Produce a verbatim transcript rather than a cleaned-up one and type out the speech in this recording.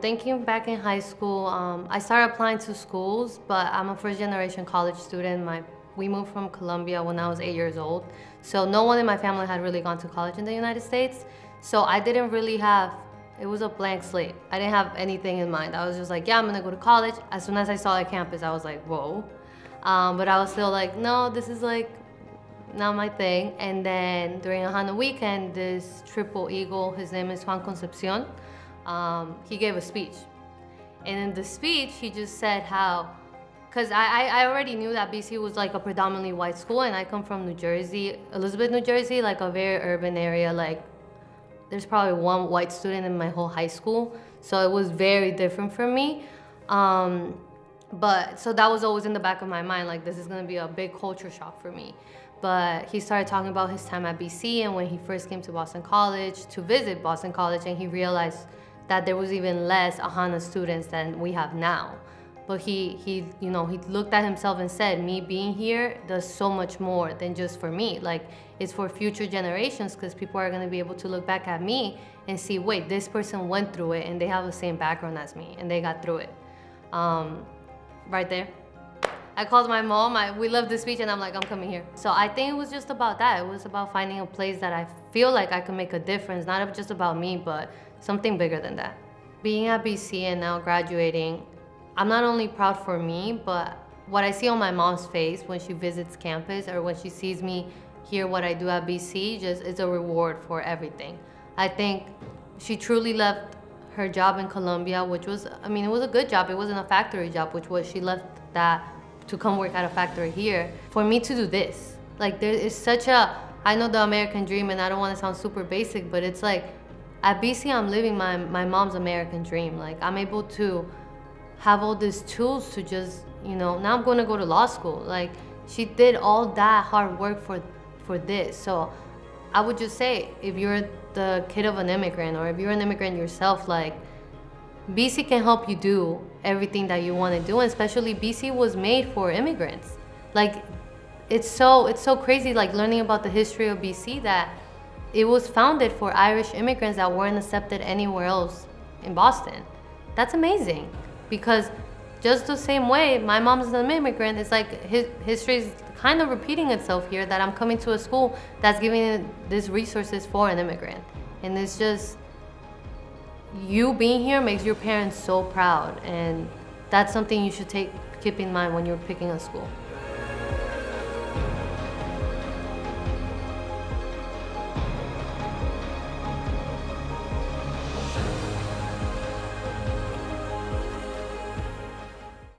Thinking back in high school, um, I started applying to schools, but I'm a first-generation college student. My, we moved from Colombia when I was eight years old, so no one in my family had really gone to college in the United States. So I didn't really have, it was a blank slate. I didn't have anything in mind. I was just like, yeah, I'm gonna go to college. As soon as I saw the campus, I was like, whoa. Um, but I was still like, no, this is like not my thing. And then during a Hana weekend, this triple eagle, his name is Juan Concepcion, Um, he gave a speech, and in the speech he just said how, because I, I already knew that B C was like a predominantly white school, and I come from New Jersey, Elizabeth, New Jersey, like a very urban area. Like there's probably one white student in my whole high school, so it was very different for me. Um, but so that was always in the back of my mind, like this is gonna be a big culture shock for me. But he started talking about his time at B C and when he first came to Boston College to visit Boston College, and he realized that there was even less Ahana students than we have now. But he, he, you know, he looked at himself and said, me being here does so much more than just for me. Like, it's for future generations, because people are gonna be able to look back at me and see, wait, this person went through it and they have the same background as me and they got through it. Um, right there. I called my mom, I, we loved the speech, and I'm like, I'm coming here. So I think it was just about that. It was about finding a place that I feel like I can make a difference, not just about me, but something bigger than that. Being at B C and now graduating, I'm not only proud for me, but what I see on my mom's face when she visits campus or when she sees me hear what I do at B C, just is a reward for everything. I think she truly left her job in Colombia, which was, I mean, it was a good job. It wasn't a factory job, which was she left that to come work at a factory here, for me to do this. Like, there is such a, I know the American dream, and I don't want to sound super basic, but it's like, at B C, I'm living my, my mom's American dream. Like, I'm able to have all these tools to just, you know, now I'm going to go to law school. Like, she did all that hard work for, for this. So I would just say, if you're the kid of an immigrant, or if you're an immigrant yourself, like, B C can help you do everything that you want to do, and especially B C was made for immigrants. Like, it's so, it's so crazy, like learning about the history of B C, that it was founded for Irish immigrants that weren't accepted anywhere else in Boston. That's amazing, because just the same way my mom's an immigrant, it's like his, history is kind of repeating itself here, that I'm coming to a school that's giving these resources for an immigrant. And it's just, you being here makes your parents so proud, and that's something you should take keep in mind when you're picking a school.